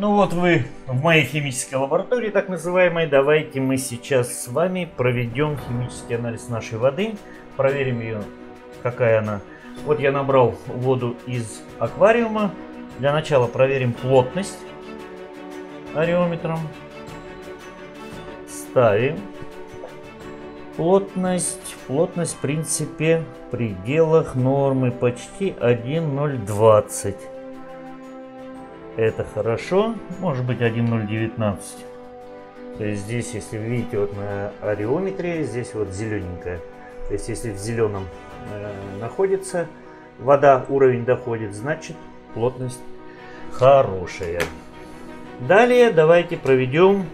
Ну вот вы в моей химической лаборатории, так называемой. Давайте мы сейчас с вами проведем химический анализ нашей воды. Проверим ее, какая она. Вот я набрал воду из аквариума. Для начала проверим плотность ареометром. Ставим. Плотность в принципе в пределах нормы, почти 1,020. Это хорошо, может быть 1,019. То есть здесь, если вы видите, вот на ареометре, здесь вот зелененькое. То есть если в зеленом находится вода, уровень доходит, значит плотность хорошая. Далее давайте проведем,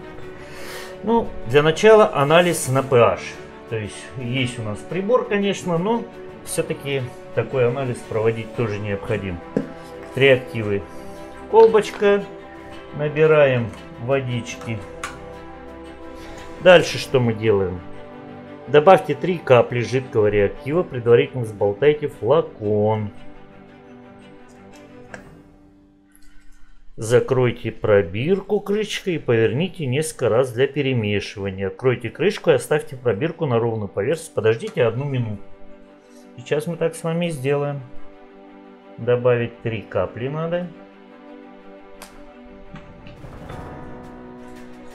ну, для начала анализ на pH. То есть есть у нас прибор, конечно, но все-таки такой анализ проводить тоже необходим. Реактивы. Колбочка. Набираем водички. Дальше что мы делаем? Добавьте 3 капли жидкого реактива. Предварительно взболтайте флакон. Закройте пробирку крышкой и поверните несколько раз для перемешивания. Откройте крышку и оставьте пробирку на ровную поверхность. Подождите 1 минуту. Сейчас мы так с вами сделаем. Добавить 3 капли надо.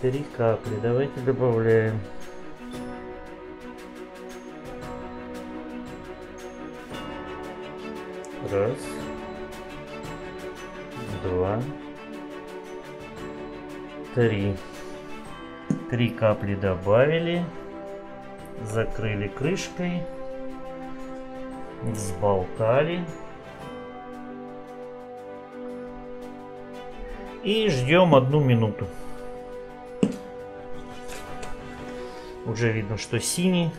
3 капли. Давайте добавляем. Раз. Два. 3. 3 капли добавили, закрыли крышкой, взболтали и ждем 1 минуту. Уже видно, что синий.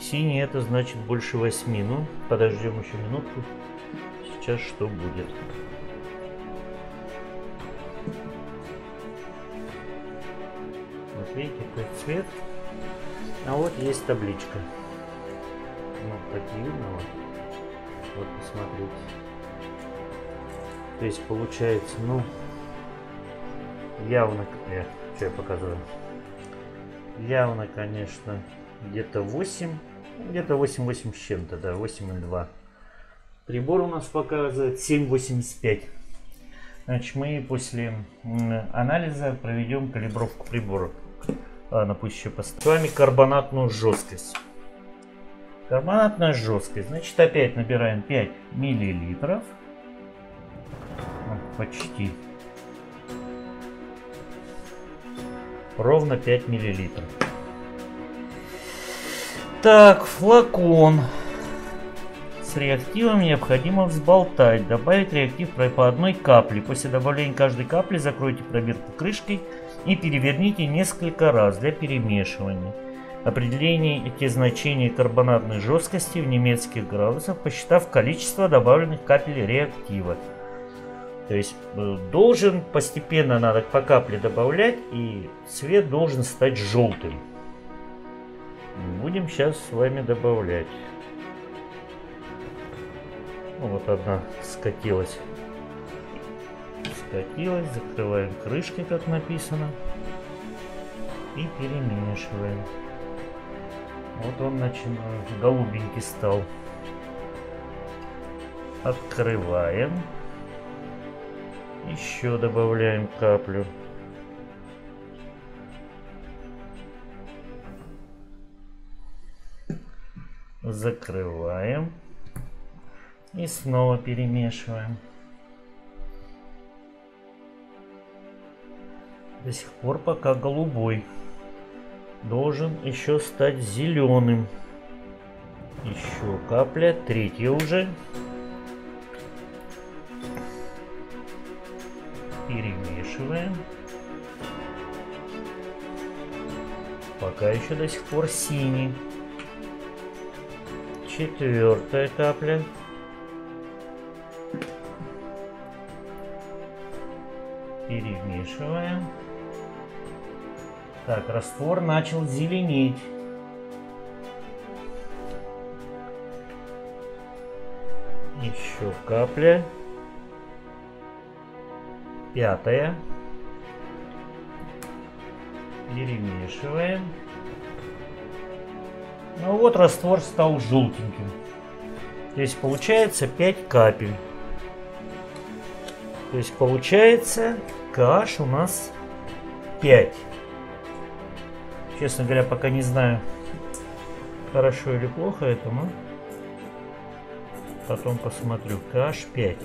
Синий — это значит больше 8. Ну, подождем еще минутку. Сейчас что будет? Видите, какой цвет. А вот есть табличка. Ну, так и видно. Вот, посмотрите. То есть получается, ну, явно, что я показываю? Явно, конечно, где-то 8. Где-то 8,8 с чем-то, да, 8,2. Прибор у нас показывает 7,85. Значит, мы после анализа проведем калибровку прибора. Ладно, пусть еще поставим. С вами карбонатную жесткость. Карбонатная жесткость. Значит, опять набираем 5 миллилитров. Почти. Ровно 5 миллилитров. Так, флакон с реактивом необходимо взболтать. Добавить реактив по 1 капле. После добавления каждой капли закройте пробирку крышкой и переверните несколько раз для перемешивания. Определите значение карбонатной жесткости в немецких градусах, посчитав количество добавленных капель реактива. То есть должен постепенно, надо по капле добавлять, и цвет должен стать желтым. Будем сейчас с вами добавлять. Вот одна скатилась. Скатилась. Закрываем крышкой, как написано. И перемешиваем. Вот он начинает. Голубенький стал. Открываем. Еще добавляем каплю. Закрываем. И снова перемешиваем. До сих пор пока голубой. Должен еще стать зеленым. Еще капля. 3-я уже. Перемешиваем. Пока еще до сих пор синий. 4-я капля. 4 вмешиваем. Так, раствор начал зеленеть. Еще капля. пятое. Перемешиваем. Ну вот раствор стал желтеньким. Здесь получается 5 капель. То есть получается pH у нас 5. Честно говоря, пока не знаю, хорошо или плохо это, но потом посмотрю. pH 5.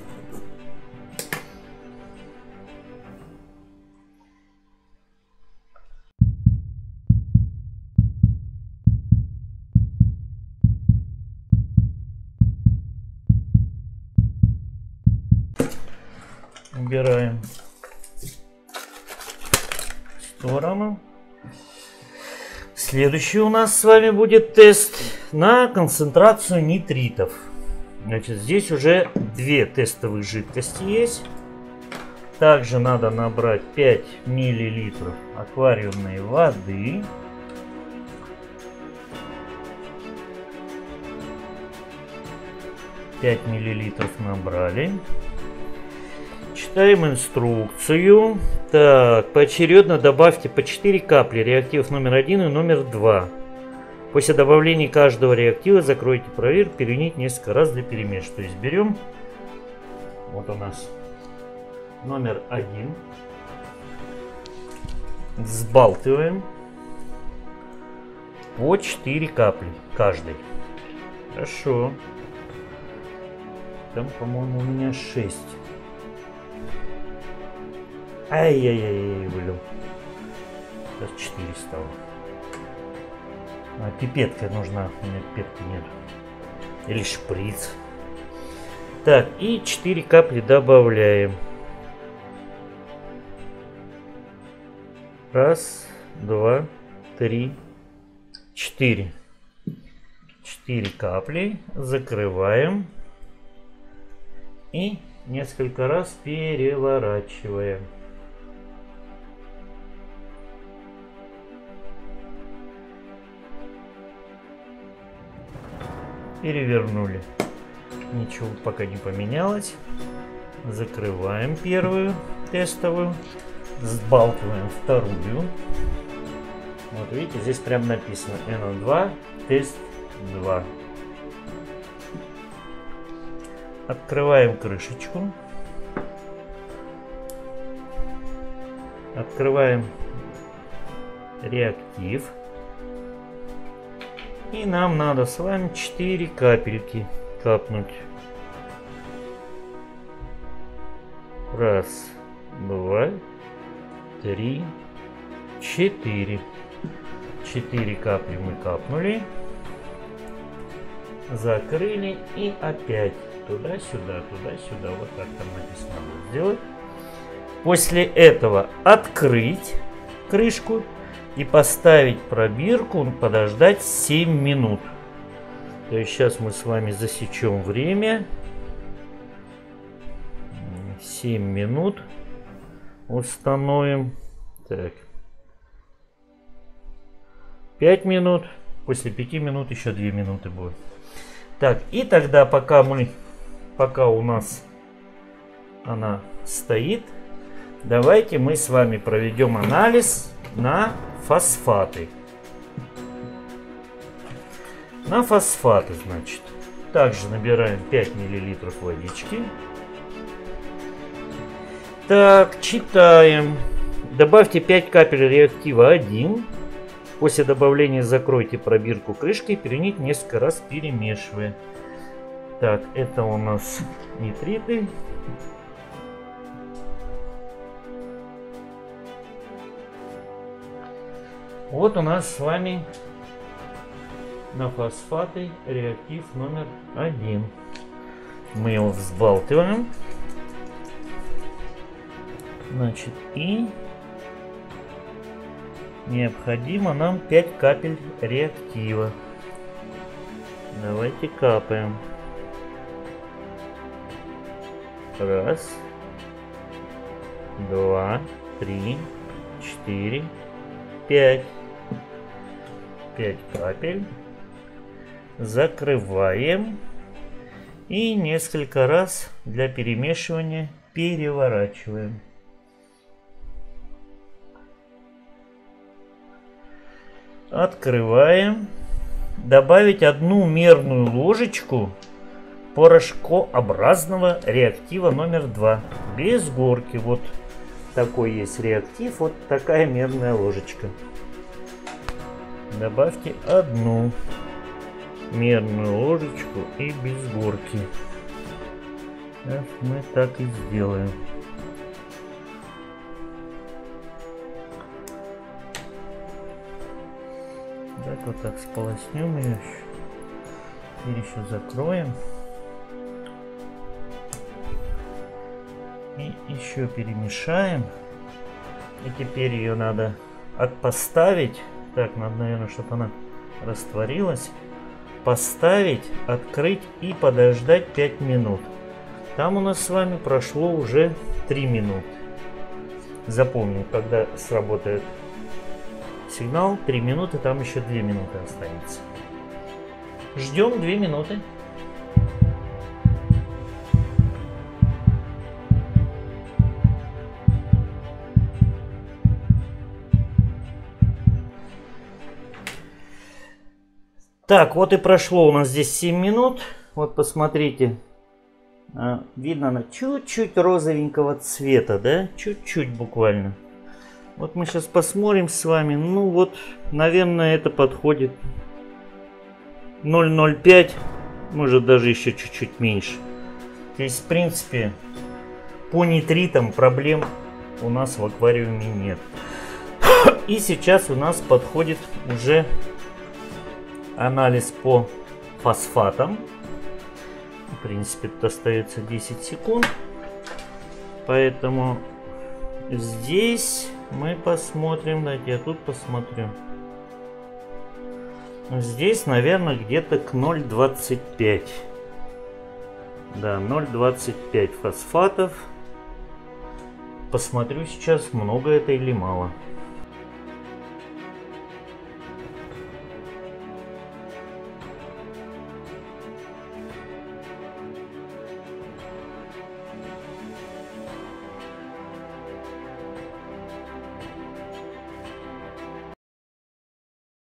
Убираем в сторону. Следующий у нас с вами будет тест на концентрацию нитритов. Значит, здесь уже 2 тестовых жидкости есть. Также надо набрать 5 мл аквариумной воды. Набрали. Читаем инструкцию. Так, поочередно добавьте по 4 капли реактивов номер 1 и номер 2. После добавления каждого реактива закройте пробирку, переверните несколько раз для перемешки. То есть берем, вот у нас номер 1, взбалтываем по 4 капли каждый. Хорошо. Там, по-моему, у меня 6. Ай-яй-яй, блин. Сейчас 4 стало. А, пипетка нужна. У меня пипетки нет. Или шприц. Так, и 4 капли добавляем. Раз, два, три, 4. 4 капли. Закрываем. И несколько раз переворачиваем. Перевернули. Ничего пока не поменялось. Закрываем первую тестовую. Взбалтываем вторую. Вот видите, здесь прям написано NO2 тест 2. Открываем крышечку. Открываем реактив. И нам надо с вами 4 капельки капнуть. Раз, два, три, 4. 4 капли мы капнули. Закрыли и опять туда-сюда, туда-сюда. Вот так там написано будет сделать. После этого открыть крышку. И поставить пробирку, подождать 7 минут. То есть сейчас мы с вами засечем время. 7 минут установим. Так. 5 минут. После 5 минут еще 2 минуты будет. Так, и тогда пока у нас она стоит, давайте мы с вами проведем анализ на фосфаты. На фосфаты, значит, также набираем 5 мл водички. Так, читаем. Добавьте 5 капель реактива 1. После добавления закройте пробирку крышкой и переверните несколько раз, перемешивая. Так, это у нас нитриты. Вот у нас с вами на фосфаты реактив номер 1. Мы его взбалтываем. Значит, и необходимо нам 5 капель реактива. Давайте капаем. Раз, два, три, 4, 5. 5 капель. Закрываем. И несколько раз для перемешивания переворачиваем. Открываем. Добавить 1 мерную ложечку порошкообразного реактива номер 2. Без горки. Вот такой есть реактив. Вот такая мерная ложечка. Добавьте 1 мерную ложечку и без горки. Сейчас мы так и сделаем. Так вот так сполоснем ее. Теперь еще закроем. И еще перемешаем. И теперь ее надо отпоставить. Так, надо, наверное, чтобы она растворилась. Поставить, открыть и подождать 5 минут. Там у нас с вами прошло уже 3 минуты. Запомним, когда сработает сигнал, 3 минуты, там еще 2 минуты останется. Ждем 2 минуты. Так, вот и прошло у нас здесь 7 минут. Вот посмотрите, видно, она чуть-чуть розовенького цвета, да? Чуть-чуть буквально. Вот мы сейчас посмотрим с вами. Ну вот, наверное, это подходит 0,05, может даже еще чуть-чуть меньше. То есть, в принципе, по нитритам проблем у нас в аквариуме нет. И сейчас у нас подходит уже анализ по фосфатам. В принципе, тут остается 10 секунд. Поэтому здесь мы посмотрим. Давайте я тут посмотрю. Здесь, наверное, где-то к 0,25. Да, 0,25 фосфатов. Посмотрю сейчас, много это или мало.